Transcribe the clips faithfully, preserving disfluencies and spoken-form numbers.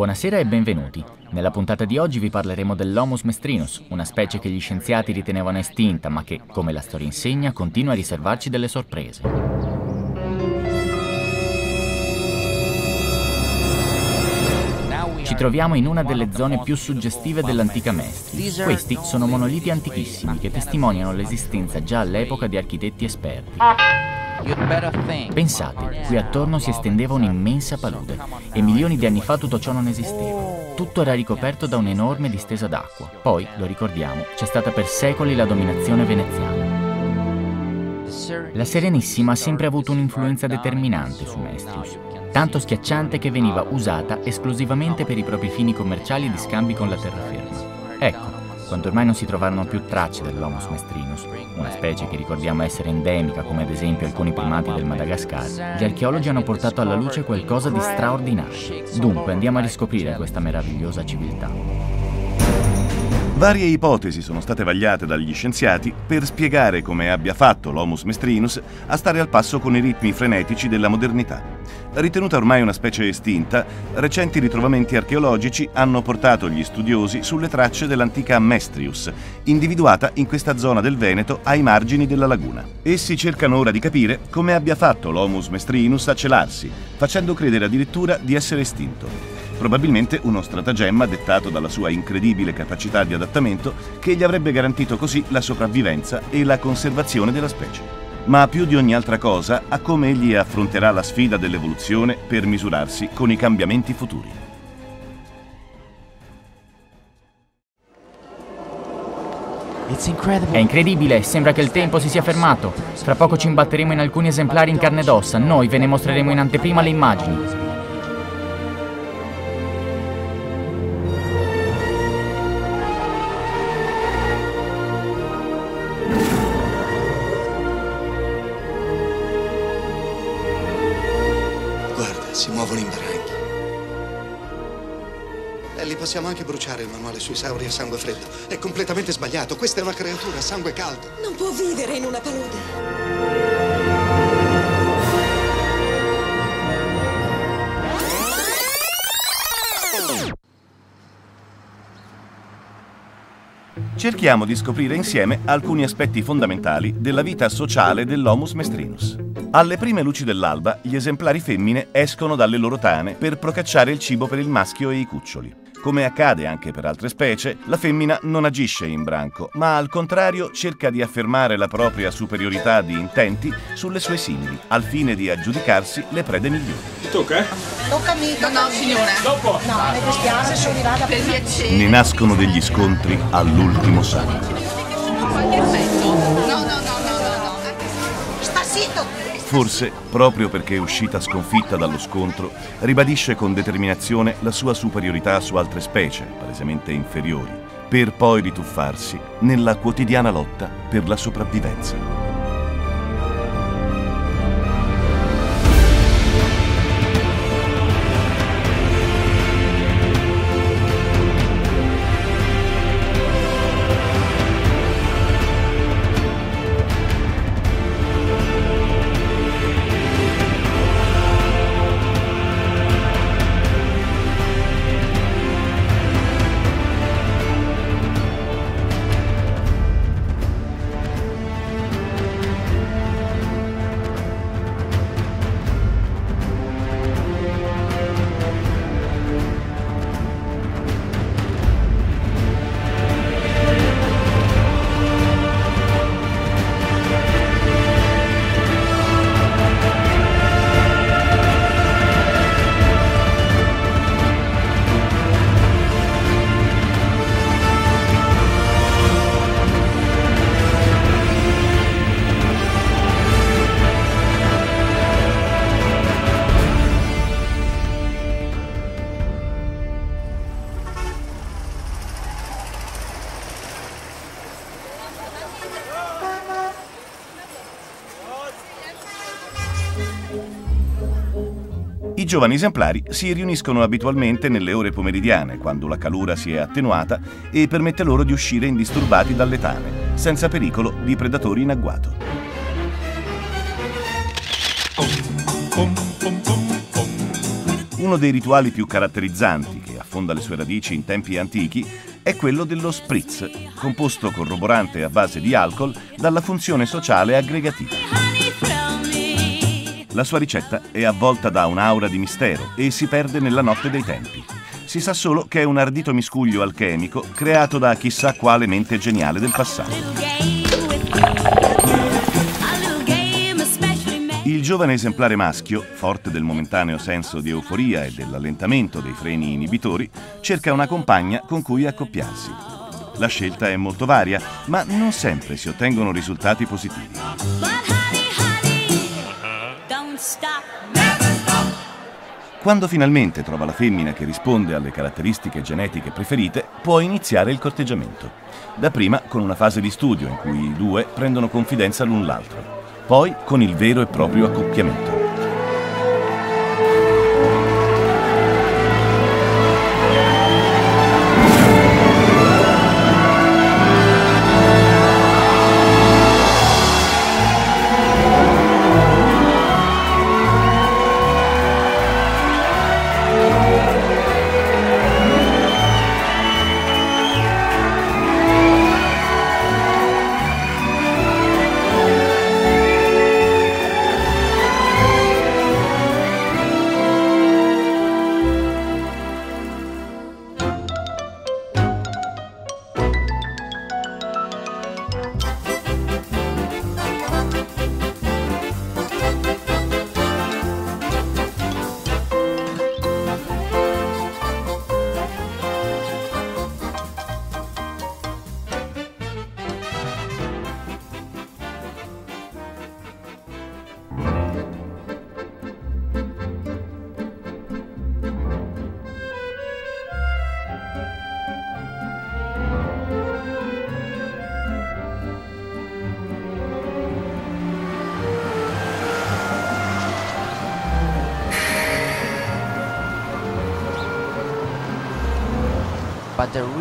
Buonasera e benvenuti. Nella puntata di oggi vi parleremo dell'Homus Mestrinus, una specie che gli scienziati ritenevano estinta, ma che, come la storia insegna, continua a riservarci delle sorprese. Ci troviamo in una delle zone più suggestive dell'antica Mestria. Questi sono monoliti antichissimi che testimoniano l'esistenza già all'epoca di architetti esperti. Pensate, qui attorno si estendeva un'immensa palude e milioni di anni fa tutto ciò non esisteva. Tutto era ricoperto da un'enorme distesa d'acqua. Poi, lo ricordiamo, c'è stata per secoli la dominazione veneziana. La Serenissima ha sempre avuto un'influenza determinante su Mestrius, tanto schiacciante che veniva usata esclusivamente per i propri fini commerciali e di scambi con la terraferma. Ecco, quando ormai non si trovarono più tracce dell'Homus Mestrinus, una specie che ricordiamo essere endemica, come ad esempio alcuni primati del Madagascar, gli archeologi hanno portato alla luce qualcosa di straordinario. Dunque andiamo a riscoprire questa meravigliosa civiltà. Varie ipotesi sono state vagliate dagli scienziati per spiegare come abbia fatto l'Homus Mestrinus a stare al passo con i ritmi frenetici della modernità. Ritenuta ormai una specie estinta, recenti ritrovamenti archeologici hanno portato gli studiosi sulle tracce dell'antica Mestrius, individuata in questa zona del Veneto ai margini della laguna. Essi cercano ora di capire come abbia fatto l'Homus Mestrinus a celarsi, facendo credere addirittura di essere estinto. Probabilmente uno stratagemma dettato dalla sua incredibile capacità di adattamento che gli avrebbe garantito così la sopravvivenza e la conservazione della specie. Ma più di ogni altra cosa a come egli affronterà la sfida dell'evoluzione per misurarsi con i cambiamenti futuri. È incredibile, sembra che il tempo si sia fermato. Fra poco ci imbatteremo in alcuni esemplari in carne ed ossa, noi ve ne mostreremo in anteprima le immagini. Si muovono in branchi. E li possiamo anche bruciare il manuale sui sauri a sangue freddo. È completamente sbagliato. Questa è una creatura a sangue caldo. Non può vivere in una palude. Cerchiamo di scoprire insieme alcuni aspetti fondamentali della vita sociale dell'Homus Mestrinus. Alle prime luci dell'alba, gli esemplari femmine escono dalle loro tane per procacciare il cibo per il maschio e i cuccioli. Come accade anche per altre specie, la femmina non agisce in branco, ma al contrario cerca di affermare la propria superiorità di intenti sulle sue simili, al fine di aggiudicarsi le prede migliori. Ti tocca, eh? Tocca a me, no, no, signore. Dopo? No, mi dispiace, sono arrivata per piacere. Ne nascono degli scontri all'ultimo sangue. No, no, no, no, no. Sta zitto! Forse, proprio perché è uscita sconfitta dallo scontro, ribadisce con determinazione la sua superiorità su altre specie, palesemente inferiori, per poi rituffarsi nella quotidiana lotta per la sopravvivenza. I giovani esemplari si riuniscono abitualmente nelle ore pomeridiane, quando la calura si è attenuata e permette loro di uscire indisturbati dalle tane, senza pericolo di predatori in agguato. Uno dei rituali più caratterizzanti, che affonda le sue radici in tempi antichi, è quello dello spritz, composto corroborante a base di alcol dalla funzione sociale aggregativa. La sua ricetta è avvolta da un'aura di mistero e si perde nella notte dei tempi. Si sa solo che è un ardito miscuglio alchemico creato da chissà quale mente geniale del passato. Il giovane esemplare maschio, forte del momentaneo senso di euforia e dell'allentamento dei freni inibitori, cerca una compagna con cui accoppiarsi. La scelta è molto varia, ma non sempre si ottengono risultati positivi. Quando finalmente trova la femmina che risponde alle caratteristiche genetiche preferite, può iniziare il corteggiamento. Dapprima con una fase di studio in cui i due prendono confidenza l'un l'altro. Poi con il vero e proprio accoppiamento.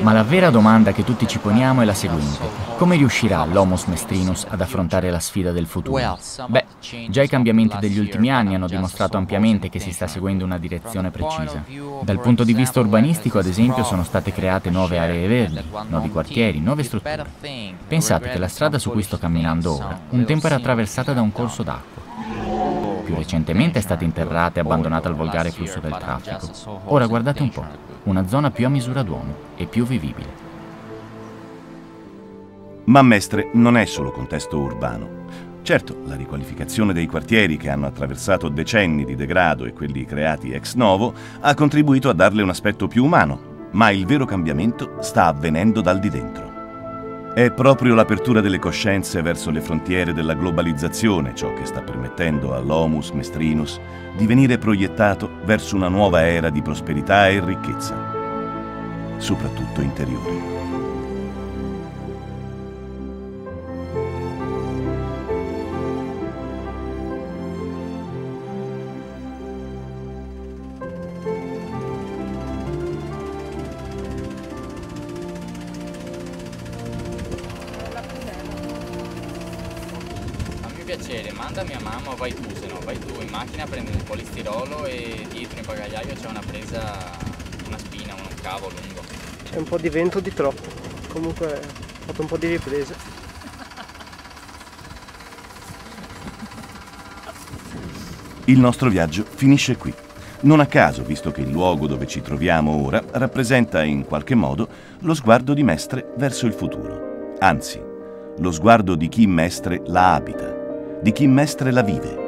Ma la vera domanda che tutti ci poniamo è la seguente: come riuscirà l'Homus Mestrinus ad affrontare la sfida del futuro? Beh, già i cambiamenti degli ultimi anni hanno dimostrato ampiamente che si sta seguendo una direzione precisa. Dal punto di vista urbanistico, ad esempio, sono state create nuove aree verdi, nuovi quartieri, nuove strutture. Pensate che la strada su cui sto camminando ora, un tempo era attraversata da un corso d'acqua. Più recentemente è stata interrata e abbandonata al volgare flusso del traffico. Ora guardate un po', una zona più a misura d'uomo e più vivibile. Ma Mestre non è solo contesto urbano. Certo, la riqualificazione dei quartieri che hanno attraversato decenni di degrado e quelli creati ex novo ha contribuito a darle un aspetto più umano, ma il vero cambiamento sta avvenendo dal di dentro. È proprio l'apertura delle coscienze verso le frontiere della globalizzazione ciò che sta permettendo all'Homus Mestrinus di venire proiettato verso una nuova era di prosperità e ricchezza, soprattutto interiore. Piacere, mandami a mamma, vai tu, se no vai tu in macchina, prendi un polistirolo e dietro in bagagliaio c'è una presa, una spina, un cavo lungo. C'è un po' di vento di troppo, comunque ho fatto un po' di riprese. Il nostro viaggio finisce qui. Non a caso, visto che il luogo dove ci troviamo ora rappresenta in qualche modo lo sguardo di Mestre verso il futuro. Anzi, lo sguardo di chi Mestre la abita, di chi Mestre la vive.